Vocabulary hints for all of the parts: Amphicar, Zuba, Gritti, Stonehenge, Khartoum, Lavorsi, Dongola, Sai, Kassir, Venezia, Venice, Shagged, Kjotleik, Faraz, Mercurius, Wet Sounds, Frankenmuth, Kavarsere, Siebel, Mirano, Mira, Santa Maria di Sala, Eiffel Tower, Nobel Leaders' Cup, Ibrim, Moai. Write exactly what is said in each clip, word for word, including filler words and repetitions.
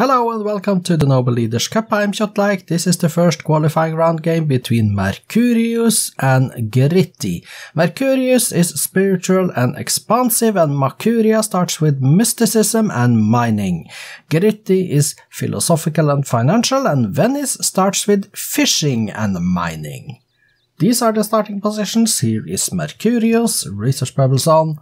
Hello and welcome to the Nobel Leaders' Cup. I'm Shotlike. This is the first qualifying round game between Mercurius and Gritti. Mercurius is spiritual and expansive, and Mercuria starts with mysticism and mining. Gritti is philosophical and financial, and Venice starts with fishing and mining. These are the starting positions. Here is Mercurius, research pebbles on.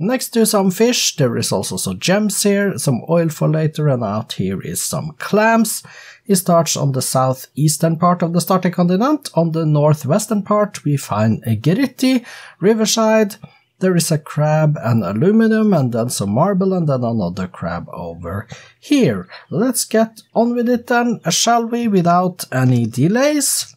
Next to some fish, there is also some gems here, some oil for later, and out here is some clams. It starts on the southeastern part of the starting continent. On the northwestern part, we find a Gritti, riverside. There is a crab and aluminum, and then some marble, and then another crab over here. Let's get on with it then, shall we, without any delays?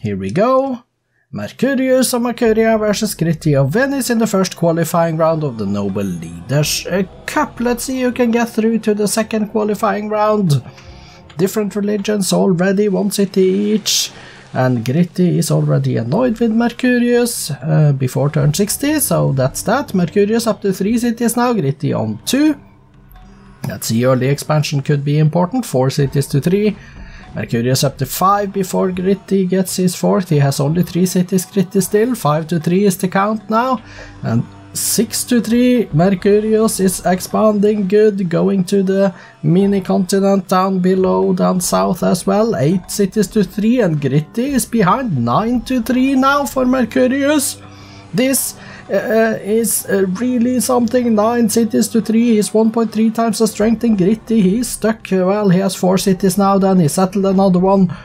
Here we go. Mercurius of Mercuria versus Gritti of Venice in the first qualifying round of the Nobel Leaders' Cup. Let's see who can get through to the second qualifying round. Different religions already, one city each. And Gritti is already annoyed with Mercurius uh, before turn sixty, so that's that. Mercurius up to three cities now, Gritti on two. Let's see, early expansion could be important, four cities to three. Mercurius up to five before Gritti gets his fourth. He has only three cities, Gritti still. five to three is the count now. And six to three, Mercurius is expanding good, going to the mini continent down below, down south as well. eight cities to three, and Gritti is behind. nine to three now for Mercurius. This uh, is uh, really something. Nine cities to three is one point three times the strength in Gritti. He's stuck. Well, he has four cities now, then he settled another one.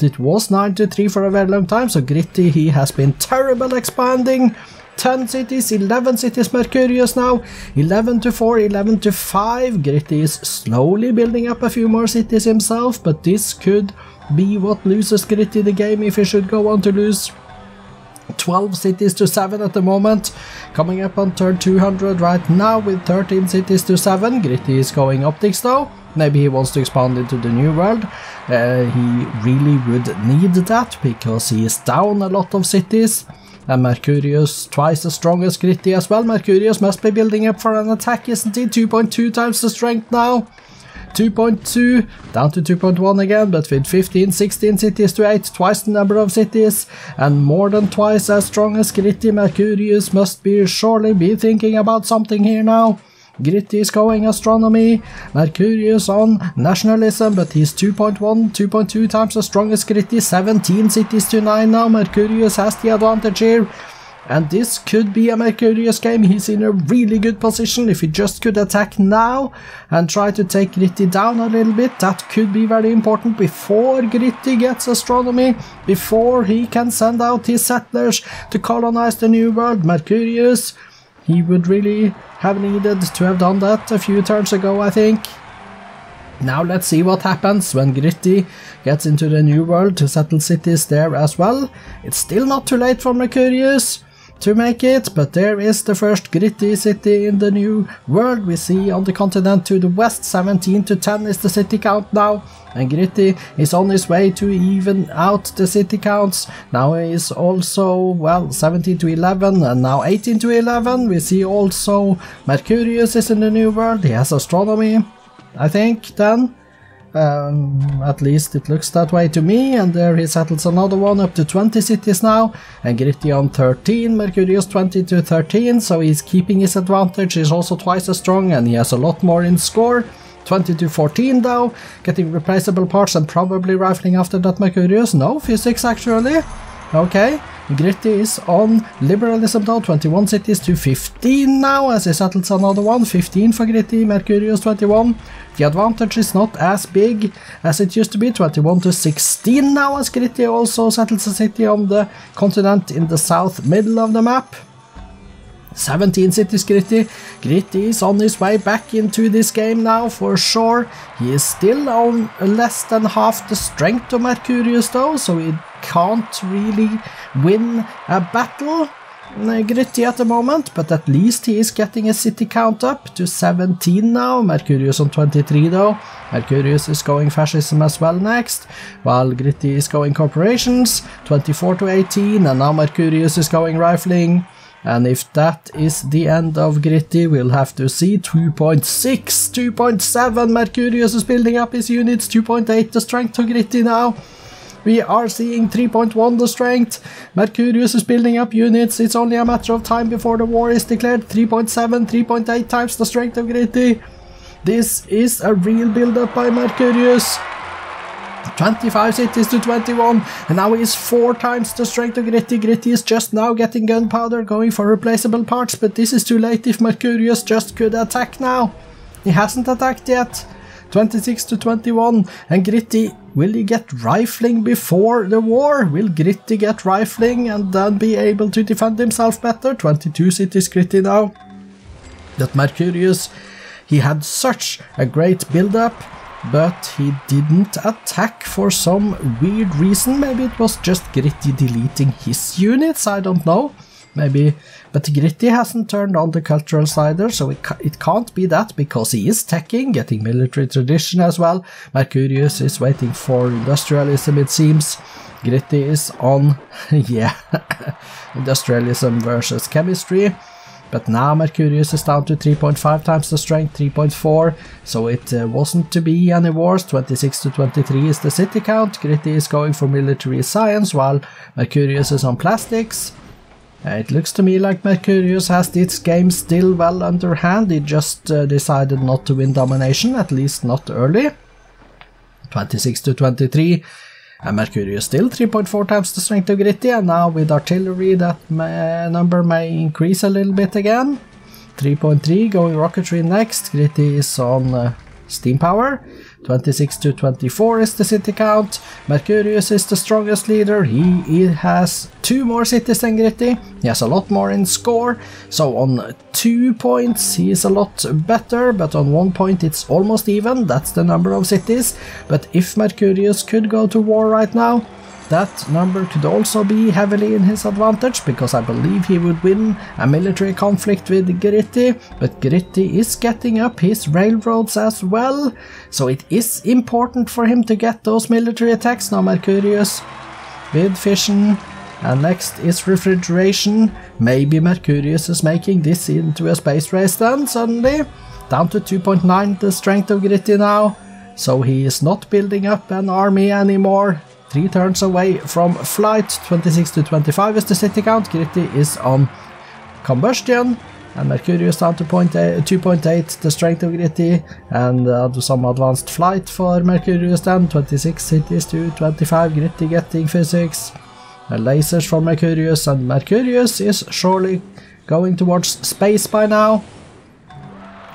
It was nine to three for a very long time, so Gritti, he has been terrible expanding. ten cities, eleven cities Mercurius now, eleven to four, eleven to five. Gritti is slowly building up a few more cities himself, but this could be what loses Gritti the game if he should go on to lose. twelve cities to seven at the moment, coming up on turn two hundred right now with thirteen cities to seven. Gritti is going optics though. Maybe he wants to expand into the new world. Uh, he really would need that because he is down a lot of cities. And Mercurius twice as strong as Gritti as well. Mercurius must be building up for an attack, isn't he? two point two times the strength now. two point two, down to two point one again, but with fifteen, sixteen cities to eight, twice the number of cities, and more than twice as strong as Gritti. Mercurius must be surely be thinking about something here now. Gritti is going astronomy, Mercurius on nationalism, but he's two point one, two point two times as strong as Gritti. seventeen cities to nine now, Mercurius has the advantage here. And this could be a Mercurius game. He's in a really good position. If he just could attack now and try to take Gritti down a little bit, that could be very important before Gritti gets astronomy, before he can send out his settlers to colonize the new world. Mercurius, he would really have needed to have done that a few turns ago, I think. Now let's see what happens when Gritti gets into the new world to settle cities there as well. It's still not too late for Mercurius to make it, but there is the first Gritti city in the new world. We see on the continent to the west, seventeen to ten is the city count now, and Gritti is on his way to even out the city counts. Now he is also, well, seventeen to eleven, and now eighteen to eleven. We see also Mercurius is in the new world. He has astronomy, I think, then. Um, at least it looks that way to me, and there he settles another one up to twenty cities now, and Gritti on thirteen, Mercurius twenty to thirteen, so he's keeping his advantage. He's also twice as strong, and he has a lot more in score. twenty to fourteen though, getting replaceable parts and probably rifling after that Mercurius. No, physics actually. Okay, Gritti is on liberalism though, twenty-one cities to fifteen now, as he settles another one. fifteen for Gritti, Mercurius twenty-one. The advantage is not as big as it used to be, twenty-one to sixteen now, as Gritti also settles a city on the continent in the south middle of the map. seventeen cities Gritti. Gritti is on his way back into this game now for sure. He is still on less than half the strength of Mercurius though, so he can't really win a battle, Gritti, at the moment, but at least he is getting his city count up to seventeen now. Mercurius on twenty-three though. Mercurius is going fascism as well next, while Gritti is going corporations, twenty-four to eighteen, and now Mercurius is going rifling. And if that is the end of Gritti, we'll have to see two point six, two point seven, Mercurius is building up his units, two point eight the strength to Gritti now. We are seeing three point one the strength, Mercurius is building up units, it's only a matter of time before the war is declared, three point seven, three point eight times the strength of Gritti. This is a real build-up by Mercurius. twenty-five cities to twenty-one, and now he is four times the strength of Gritti. Gritti is just now getting gunpowder, going for replaceable parts, but this is too late if Mercurius just could attack now. He hasn't attacked yet. twenty-six to twenty-one, and Gritti, will he get rifling before the war? Will Gritti get rifling and then be able to defend himself better? twenty-two cities Gritti now. That Mercurius, he had such a great build-up, but he didn't attack for some weird reason. Maybe it was just Gritti deleting his units, I don't know. Maybe, but Gritti hasn't turned on the cultural either, so it, ca it can't be that, because he is teching, getting military tradition as well. Mercurius is waiting for industrialism, it seems. Gritti is on, yeah, industrialism versus chemistry. But now Mercurius is down to three point five times the strength, three point four, so it uh, wasn't to be any wars. twenty-six to twenty-three is the city count. Gritti is going for military science, while Mercurius is on plastics. Uh, it looks to me like Mercurius has this game still well under hand. He just uh, decided not to win domination, at least not early. twenty-six to twenty-three. And Mercurius still three point four times the strength of Gritti, and now with artillery that may, number may increase a little bit again. three point three, going rocketry next. Gritti is on uh, steam power. twenty-six to twenty-four is the city count. Mercurius is the strongest leader. He, he has two more cities than Gritti. He has a lot more in score. So on two points he is a lot better, but on one point it's almost even. That's the number of cities. But if Mercurius could go to war right now, that number could also be heavily in his advantage, because I believe he would win a military conflict with Gritti, but Gritti is getting up his railroads as well, so it is important for him to get those military attacks. Now Mercurius with fission, and next is refrigeration. Maybe Mercurius is making this into a space race then, suddenly. Down to two point nine the strength of Gritti now, so he is not building up an army anymore. Three turns away from flight. twenty-six to twenty-five is the city count. Gritti is on combustion, and Mercurius down to two point eight the strength of Gritti, and uh, some advanced flight for Mercurius then. twenty-six cities to twenty-five, Gritti getting physics, and lasers for Mercurius, and Mercurius is surely going towards space by now.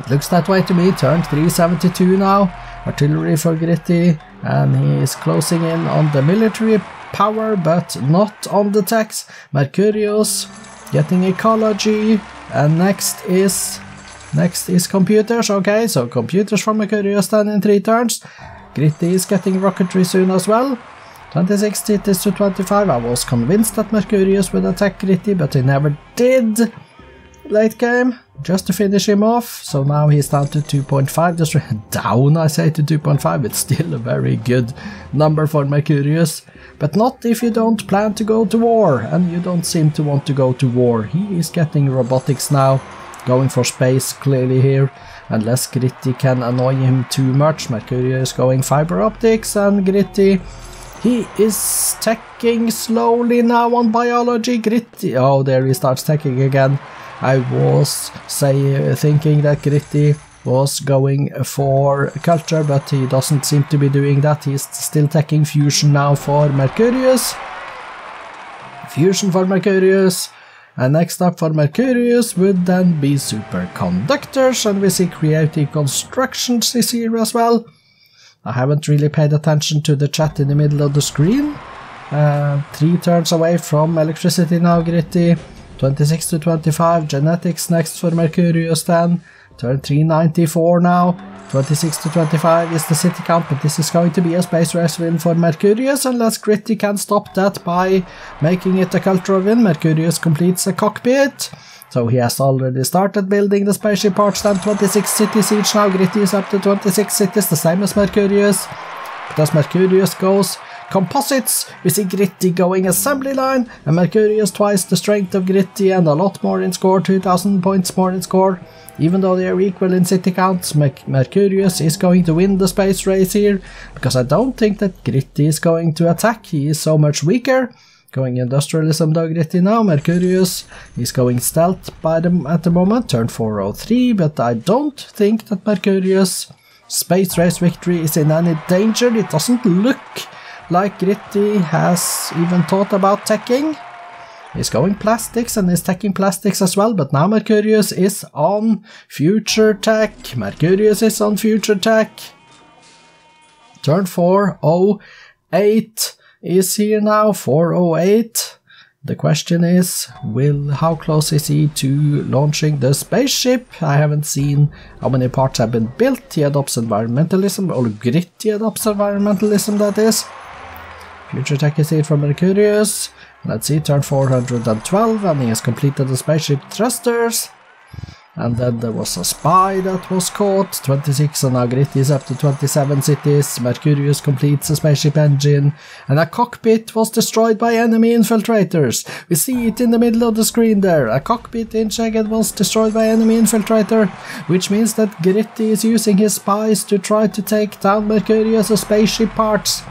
It looks that way to me. Turn three seventy-two now. Artillery for Gritti, and he is closing in on the military power, but not on the tax. Mercurius getting ecology, and next is next is computers. Okay, so computers for Mercurius then in three turns. Gritti is getting rocketry soon as well. twenty-six cities to twenty-five. I was convinced that Mercurius would attack Gritti, but he never did. Late game, just to finish him off. So now he's down to two point five. Just down, I say, to two point five. It's still a very good number for Mercurius, but not if you don't plan to go to war, and you don't seem to want to go to war. He is getting robotics now, going for space clearly here, unless Gritti can annoy him too much. Mercurius going fiber optics, and Gritti, he is teching slowly now on biology. Gritti, oh, there he starts teching again. I was say, thinking that Gritti was going for culture, but he doesn't seem to be doing that. He's still taking fusion now for Mercurius. Fusion for Mercurius. And next up for Mercurius would then be superconductors, and we see creative constructions this year as well. I haven't really paid attention to the chat in the middle of the screen. Uh, three turns away from electricity now, Gritti. twenty-six to twenty-five, genetics next for Mercurius then. Turn three ninety-four now. twenty-six to twenty-five is the city count, but this is going to be a space race win for Mercurius, unless Gritti can stop that by making it a cultural win. Mercurius completes a cockpit, so he has already started building the spaceship parts then. twenty-six cities each now. Gritti is up to twenty-six cities, the same as Mercurius. But as Mercurius goes, composites. We see Gritti going assembly line, and Mercurius twice the strength of Gritti and a lot more in score, two thousand points more in score. Even though they are equal in city counts, Mercurius is going to win the space race here, because I don't think that Gritti is going to attack. He is so much weaker. Going industrialism though, Gritti now. Mercurius is going stealth by them at the moment, turn four oh three, but I don't think that Mercurius' space race victory is in any danger. It doesn't look like Gritti has even thought about teching. He's going plastics and is teching plastics as well, but now Mercurius is on future tech. Mercurius is on future tech. Turn four oh eight is here now, four oh eight. The question is, will how close is he to launching the spaceship? I haven't seen how many parts have been built. He adopts environmentalism, or Gritti adopts environmentalism, that is. Future tech is here from Mercurius. Let's see, turn four hundred twelve, and he has completed the spaceship thrusters. And then there was a spy that was caught, twenty-six, and now Gritti is up to twenty-seven cities. Mercurius completes the spaceship engine, and a cockpit was destroyed by enemy infiltrators. We see it in the middle of the screen there. A cockpit in Shagged was destroyed by enemy infiltrator, which means that Gritti is using his spies to try to take down Mercurius' spaceship parts.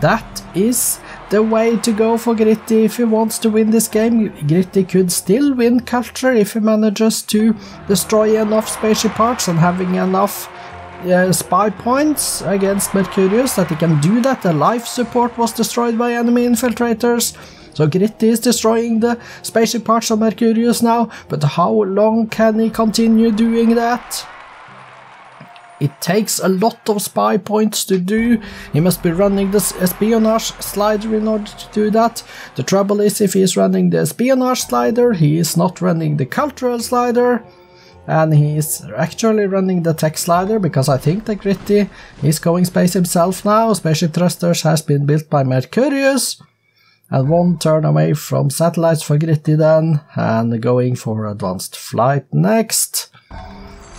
That is the way to go for Gritti if he wants to win this game. Gritti could still win culture if he manages to destroy enough spaceship parts and having enough uh, spy points against Mercurius that he can do that. The life support was destroyed by enemy infiltrators. So Gritti is destroying the spaceship parts of Mercurius now, but how long can he continue doing that? It takes a lot of spy points to do. He must be running this espionage slider in order to do that. The trouble is, if he is running the espionage slider, he is not running the cultural slider, and he is actually running the tech slider, because I think that Gritti is going space himself now. Spaceship thrusters has been built by Mercurius, and one turn away from satellites for Gritti then, and going for advanced flight next.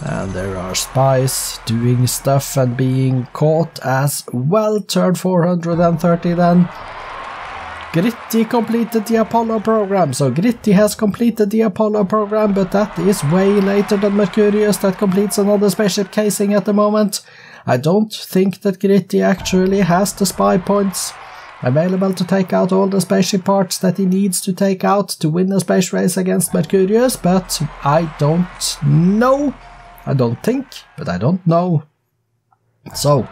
And there are spies doing stuff and being caught as well. Turn four hundred thirty then. Gritti completed the Apollo program. So Gritti has completed the Apollo program, but that is way later than Mercurius that completes another spaceship casing at the moment. I don't think that Gritti actually has the spy points available to take out all the spaceship parts that he needs to take out to win a space race against Mercurius, but I don't know. I don't think, but I don't know. So,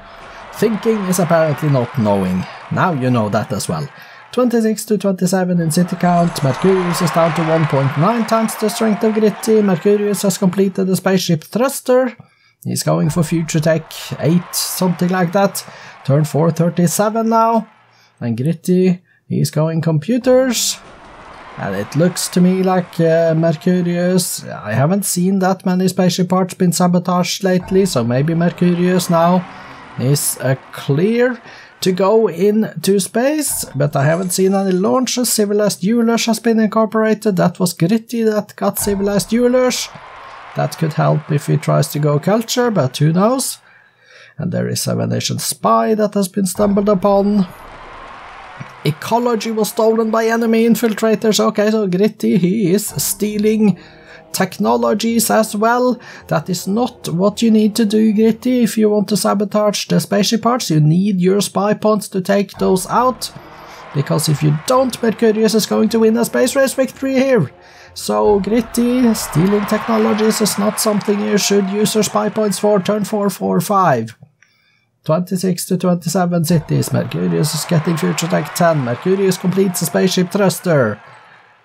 thinking is apparently not knowing. Now you know that as well. twenty-six to twenty-seven in city count. Mercurius is down to one point nine times the strength of Gritti. Mercurius has completed the spaceship thruster. He's going for future tech eight, something like that. Turn four thirty-seven now. And Gritti, he's going computers. And it looks to me like uh, Mercurius, I haven't seen that many spaceship parts been sabotaged lately, so maybe Mercurius now is uh, clear to go into space, but I haven't seen any launches. Civilized Eulers has been incorporated. That was Gritti that got Civilized Eulers. That could help if he tries to go culture, but who knows. And there is a Venetian spy that has been stumbled upon. Ecology was stolen by enemy infiltrators. Okay, so Gritti, he is stealing technologies as well. That is not what you need to do, Gritti. If you want to sabotage the spaceship parts, you need your spy points to take those out. Because if you don't, Mercurius is going to win a space race victory here. So Gritti, stealing technologies is not something you should use your spy points for. Turn four forty-five. twenty-six to twenty-seven cities. Mercurius is getting future tech ten. Mercurius completes the spaceship thruster.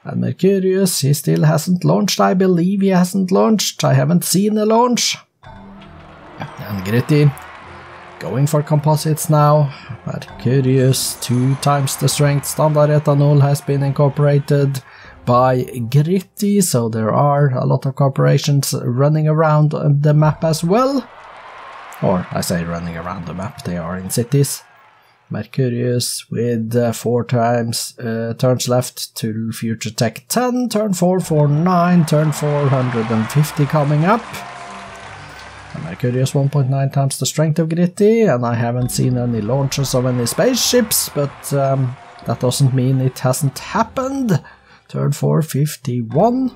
And Mercurius, he still hasn't launched. I believe he hasn't launched. I haven't seen a launch. And Gritti going for composites now. Mercurius, two times the strength. Standard ethanol has been incorporated by Gritti. So there are a lot of corporations running around the map as well. Or, I say running around the map, they are in cities. Mercurius with uh, four times uh, turns left to future tech ten, turn four forty-nine, turn four fifty coming up. And Mercurius one point nine times the strength of Gritti, and I haven't seen any launches of any spaceships, but um, that doesn't mean it hasn't happened. Turn four fifty-one.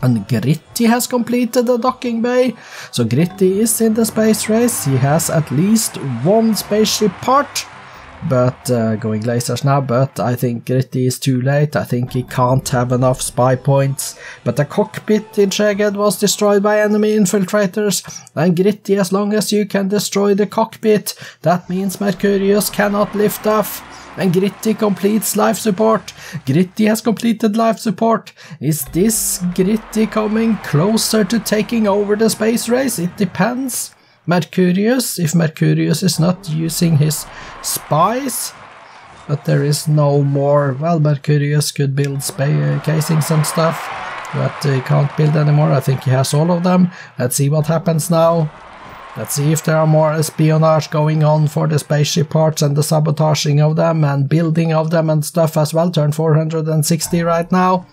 And Gritti has completed the docking bay, so Gritti is in the space race. He has at least one spaceship part, but uh, going lasers now, but I think Gritti is too late. I think he can't have enough spy points. But the cockpit in Shagged was destroyed by enemy infiltrators, and Gritti, as long as you can destroy the cockpit, that means Mercurius cannot lift off. And Gritti completes life support. Gritti has completed life support. Is this Gritti coming closer to taking over the space race? It depends. Mercurius, if Mercurius is not using his spies, but there is no more. Well, Mercurius could build space casings and stuff, but he can't build anymore. I think he has all of them. Let's see what happens now. Let's see if there are more espionage going on for the spaceship parts and the sabotaging of them and building of them and stuff as well. Turn four hundred sixty right now.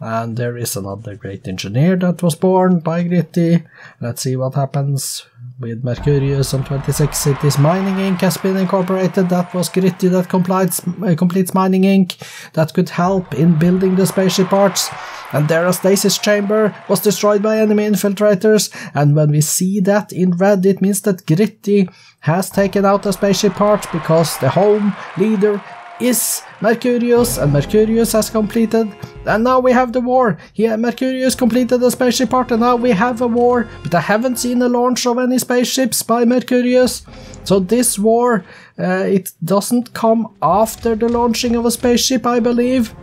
And there is another great engineer that was born by Gritti. Let's see what happens with Mercurius on twenty-six cities. Mining Incorporated has been incorporated. That was Gritti that complies, uh, completes Mining Incorporated. That could help in building the spaceship parts. And their stasis chamber was destroyed by enemy infiltrators. And when we see that in red, it means that Gritti has taken out the spaceship parts, because the home leader is Mercurius, and Mercurius has completed, and now we have the war. Yeah, Mercurius completed the spaceship part, and now we have a war, but I haven't seen the launch of any spaceships by Mercurius. So this war, uh, it doesn't come after the launching of a spaceship, I believe.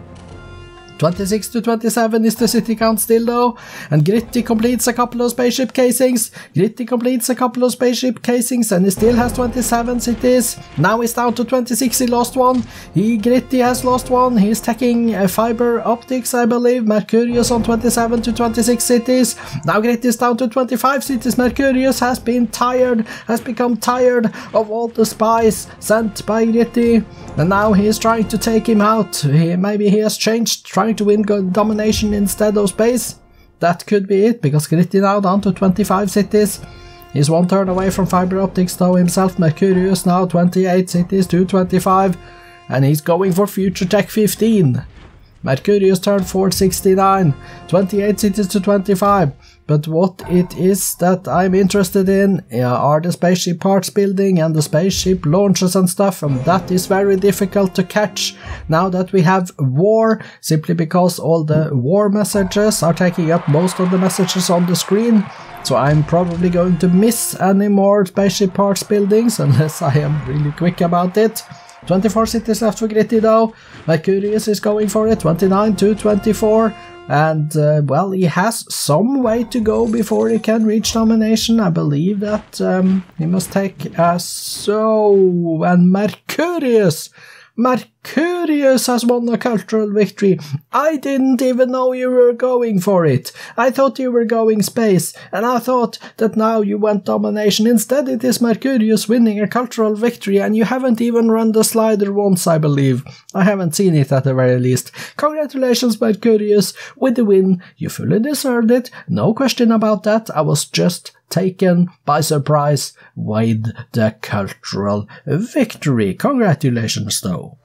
twenty-six to twenty-seven is the city count still though, and Gritti completes a couple of spaceship casings. Gritti completes a couple of spaceship casings and he still has twenty-seven cities. Now he's down to twenty-six, he lost one. He, Gritti has lost one, he's taking uh, fiber optics I believe. Mercurius on twenty-seven to twenty-six cities. Now Gritti is down to twenty-five cities. Mercurius has been tired, has become tired of all the spies sent by Gritti. And now he is trying to take him out. He, maybe he has changed, trying to win domination instead of space. That could be it, because Gritti now down to twenty-five cities. He's one turn away from fiber optics though himself. Mercurius now twenty-eight cities to twenty-five. And he's going for future tech fifteen. Mercurius turn four sixty-nine. twenty-eight cities to twenty-five. But what it is that I'm interested in are the spaceship parts building and the spaceship launches and stuff, and that is very difficult to catch now that we have war, simply because all the war messages are taking up most of the messages on the screen. So I'm probably going to miss any more spaceship parts buildings unless I am really quick about it. twenty-four cities left for Gritti though. Mercurius is going for it, twenty-nine to twenty-four. And, uh, well, he has some way to go before he can reach domination. I believe that um, he must take a so... And Mercurius! Mercurius has won a cultural victory. I didn't even know you were going for it. I thought you were going space, and I thought that now you went domination. Instead, it is Mercurius winning a cultural victory, and you haven't even run the slider once, I believe. I haven't seen it at the very least. Congratulations, Mercurius, with the win. You fully deserved it. No question about that. I was just taken by surprise with the cultural victory. Congratulations, though.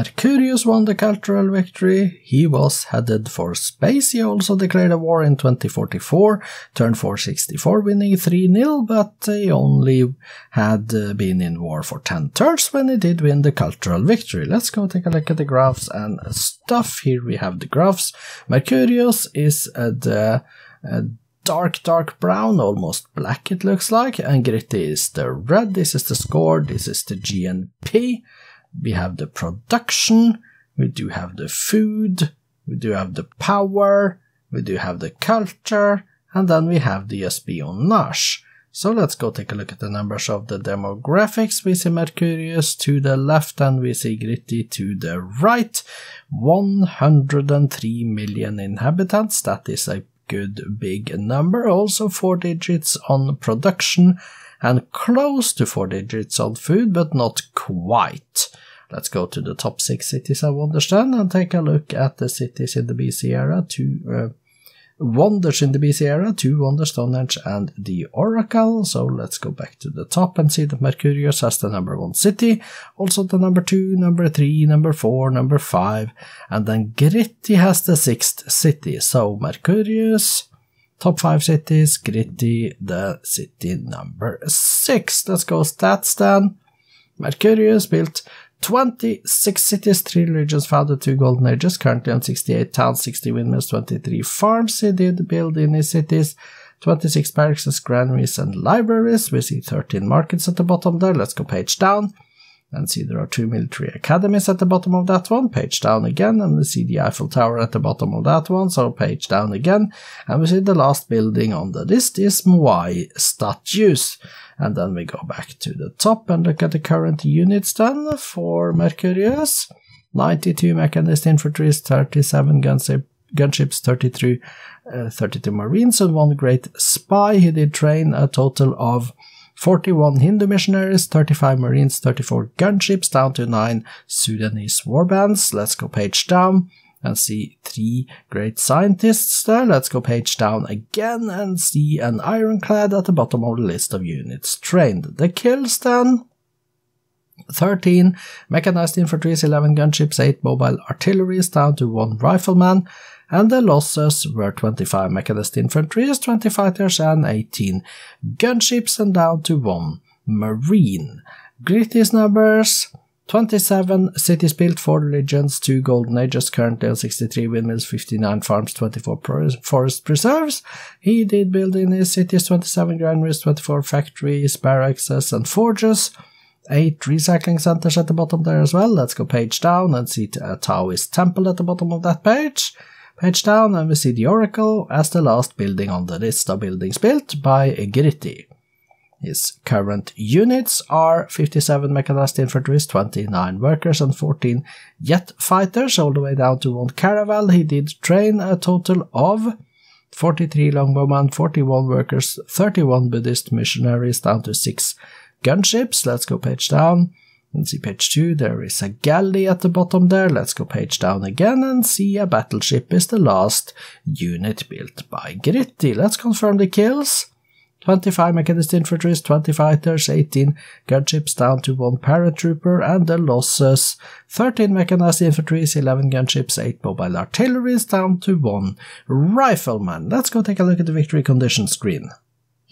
Mercurius won the cultural victory, he was headed for space. He also declared a war in twenty forty-four, turn four sixty-four, winning three nil, but he only had uh, been in war for ten turns when he did win the cultural victory. Let's go take a look at the graphs and stuff. Here we have the graphs. Mercurius is uh, the uh, dark, dark brown, almost black it looks like, and Gritti is the red. This is the score, this is the G N P. We have the production, we do have the food, we do have the power, we do have the culture, and then we have the espionage. So let's go take a look at the numbers of the demographics. We see Mercurius to the left and we see Gritti to the right. one hundred three million inhabitants, that is a good big number. Also four digits on production and close to four digits on food, but not quite. Let's go to the top six cities, I understand, and take a look at the cities in the B C era. Two uh, wonders in the B C era, two wonders, Stonehenge and the Oracle. So let's go back to the top and see that Mercurius has the number one city, also the number two, number three, number four, number five, and then Gritti has the sixth city. So Mercurius, top five cities, Gritti, the city number six. Let's go stats then. Mercurius built twenty-six cities, three regions, founded two golden ages, currently on sixty-eight towns, sixty windmills, twenty-three farms. He did build in his cities, twenty-six barracks, granaries and libraries. We see thirteen markets at the bottom there. Let's go page down and see there are two military academies at the bottom of that one. Page down again, and we see the Eiffel Tower at the bottom of that one, so page down again, and we see the last building on the list is Moai statues. And then we go back to the top and look at the current units then for Mercurius. ninety-two mechanized infantry, thirty-seven gunships, thirty-three, uh, thirty-two marines, and one great spy. He did train a total of forty-one Hindu missionaries, thirty-five marines, thirty-four gunships, down to nine Sudanese warbands. Let's go page down and see three great scientists there. Let's go page down again and see an ironclad at the bottom of the list of units trained. The kills then: thirteen mechanized infantries, eleven gunships, eight mobile artilleries, down to one rifleman. And the losses were twenty-five mechanized infantry, twenty fighters and eighteen gunships, and down to one marine. Gritti's numbers: twenty-seven cities built, four religions, two golden ages, currently on sixty-three windmills, fifty-nine farms, twenty-four forest preserves. He did build in his cities twenty-seven granaries, twenty-four factories, barracks and forges. Eight recycling centers at the bottom there as well. Let's go page down and see a Taoist temple at the bottom of that page. Page down and we see the Oracle as the last building on the list of buildings built by Gritti. His current units are fifty-seven mechanized infantry, twenty-nine workers and fourteen jet fighters, all the way down to one caravel. He did train a total of forty-three longbowmen, forty-one workers, thirty-one Buddhist missionaries, down to six gunships. Let's go page down and see page two. There is a galley at the bottom there. Let's go page down again and see a battleship is the last unit built by Gritti. Let's confirm the kills: twenty-five mechanized infantry, twenty fighters, eighteen gunships, down to one paratrooper, and the losses: thirteen mechanized infantry, eleven gunships, eight mobile artilleries, down to one rifleman. Let's go take a look at the victory condition screen.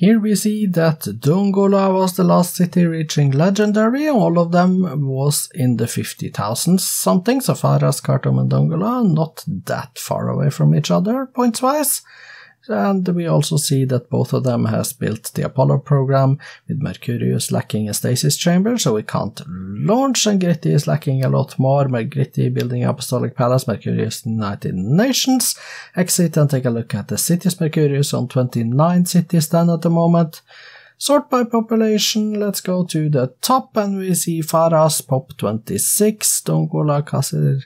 Here we see that Dongola was the last city reaching legendary. All of them was in the fifty thousands something, so Faraz, Khartoum and Dongola not that far away from each other points wise. And we also see that both of them has built the Apollo program, with Mercurius lacking a stasis chamber, so we can't launch, and Gritti is lacking a lot more. Gritti building Apostolic Palace, Mercurius United Nations. Exit and take a look at the cities. Mercurius on twenty-nine cities then at the moment. Sort by population, let's go to the top and we see Faraz pop twenty-six, Dongola, Kassir,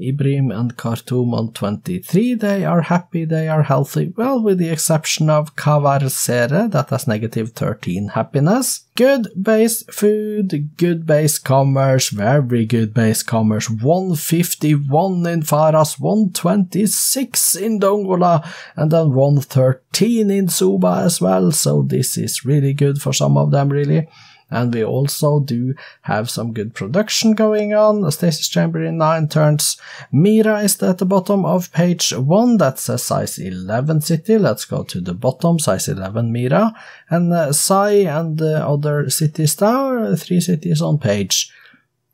Ibrim and Khartoum on twenty-three. They are happy, they are healthy, well, with the exception of Kavarsere that has negative thirteen happiness. Good base food, good base commerce, very good base commerce, one fifty-one in Faraz, one twenty-six in Dongola, and then one thirteen in Zuba as well, so this is really good for some of them really. And we also do have some good production going on. A stasis chamber in nine turns. Mira is at the bottom of page one. That's a size eleven city. Let's go to the bottom, size eleven Mira. And uh, Sai and the other cities there, three cities on page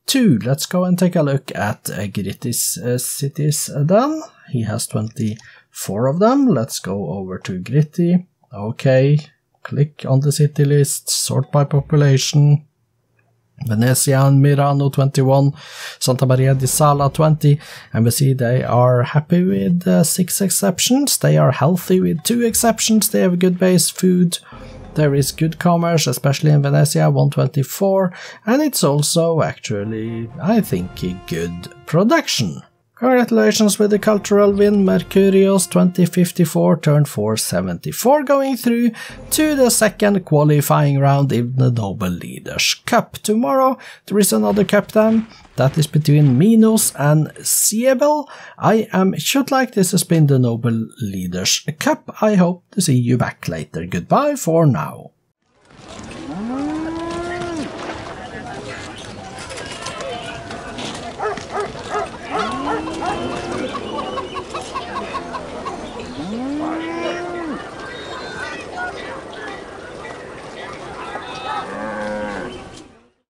two. Let's go and take a look at uh, Gritti's uh, cities then. He has twenty-four of them. Let's go over to Gritti. Okay. Click on the city list, sort by population. Venezia and Mirano twenty-one, Santa Maria di Sala twenty, and we see they are happy with uh, six exceptions. They are healthy with two exceptions. They have good base food. There is good commerce, especially in Venezia, one twenty-four, and it's also actually, I think, a good production. Congratulations with the cultural win, Mercurius twenty fifty-four, turn four seventy-four, going through to the second qualifying round in the Nobel Leaders' Cup. Tomorrow there is another cup then, that is between Minos and Siebel. I am Kjutleik, this has been the Nobel Leaders' Cup. I hope to see you back later. Goodbye for now.